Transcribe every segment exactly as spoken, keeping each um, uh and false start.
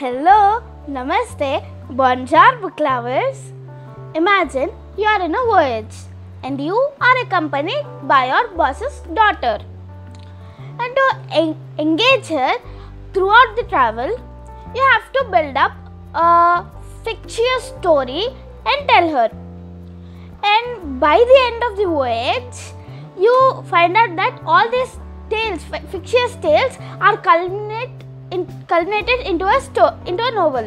Hello, Namaste, Bonjour book lovers. Imagine you are in a voyage and you are accompanied by your boss's daughter. And to en engage her throughout the travel, you have to build up a fictitious story and tell her. And by the end of the voyage, you find out that all these tales, fictitious tales, are culminate in, culminated into a sto- into a novel.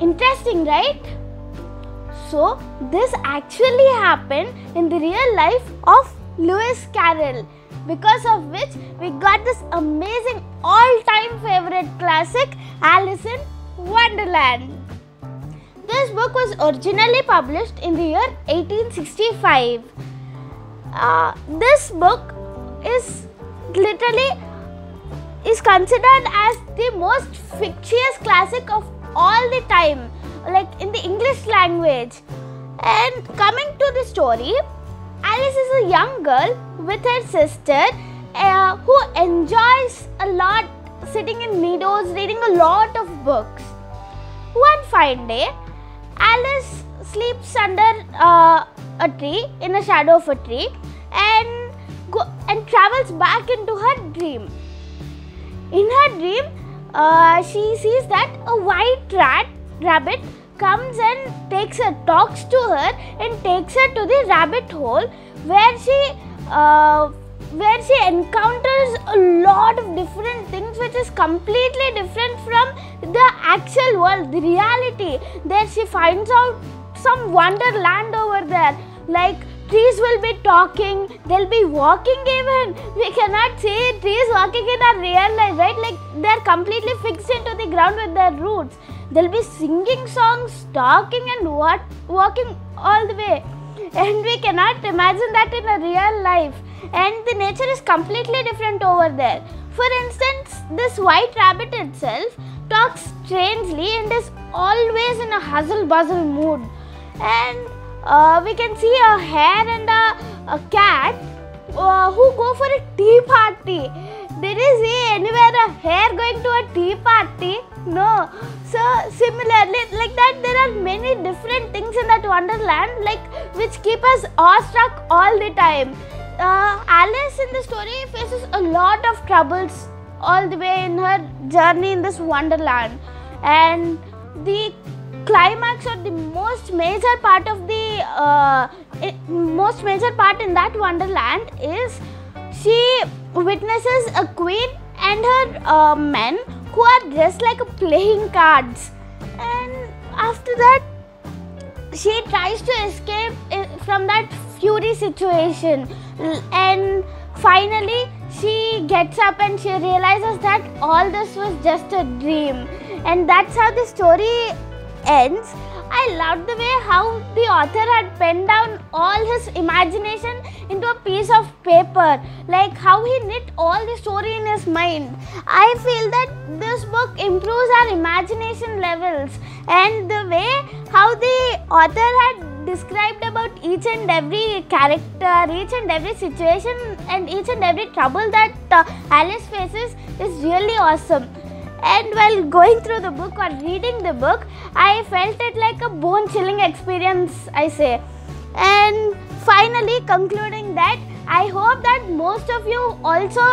Interesting, right? So this actually happened in the real life of Lewis Carroll, because of which we got this amazing all-time favorite classic, Alice in Wonderland. This book was originally published in the year eighteen sixty-five. Uh, this book is literally is considered as the most fictitious classic of all the time, like in the English language. And coming to the story, Alice is a young girl with her sister uh, who enjoys a lot sitting in meadows, reading a lot of books. One fine day, Alice sleeps under uh, a tree, in a shadow of a tree, and go, and travels back into her dream. In her dream, uh, she sees that a white rat rabbit comes and takes her, talks to her and takes her to the rabbit hole, where she uh, where she encounters a lot of different things which is completely different from the actual world, the reality. There she finds out some wonderland over there, like trees will be talking, they'll be walking even. We cannot see trees walking in our real life, right? Like they're completely fixed into the ground with their roots. They'll be singing songs, talking and what, walking all the way. And we cannot imagine that in a real life. And the nature is completely different over there. For instance, this white rabbit itself talks strangely and is always in a hustle-bustle mood. And Uh, we can see a hare and a, a cat uh, who go for a tea party. Did you see anywhere a hare going to a tea party? No. So similarly, like that, there are many different things in that wonderland, like which keep us awestruck all the time. Uh, Alice in the story faces a lot of troubles all the way in her journey in this wonderland, and the climax, or the most major part of the uh, it, most major part in that wonderland, is she witnesses a queen and her uh, men who are dressed like playing cards, and after that she tries to escape from that fury situation, and finally she gets up and she realizes that all this was just a dream, and that's how the story ends. I loved the way how the author had penned down all his imagination into a piece of paper, like how he knit all the story in his mind. I feel that this book improves our imagination levels, and the way how the author had described about each and every character, each and every situation and each and every trouble that uh, Alice faces is really awesome. And while going through the book or reading the book, I felt it like a bone-chilling experience, I say. And finally, concluding that, I hope that most of you also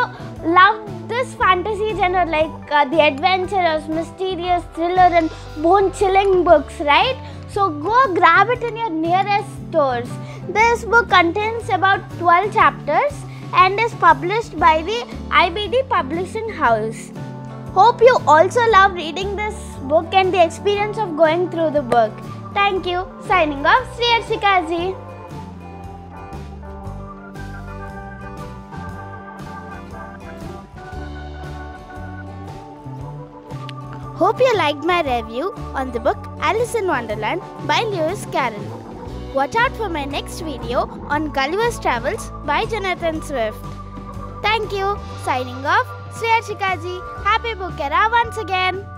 love this fantasy genre, like uh, the adventurous, mysterious, thriller and bone-chilling books, right? So go grab it in your nearest stores. This book contains about twelve chapters and is published by the I B D Publishing House. Hope you also love reading this book and the experience of going through the book. Thank you. Signing off, Sri Harshika G. Hope you liked my review on the book Alice in Wonderland by Lewis Carroll. Watch out for my next video on Gulliver's Travels by Jonathan Swift. Thank you. Signing off, Sri Harshika G. Happy Bookera once again.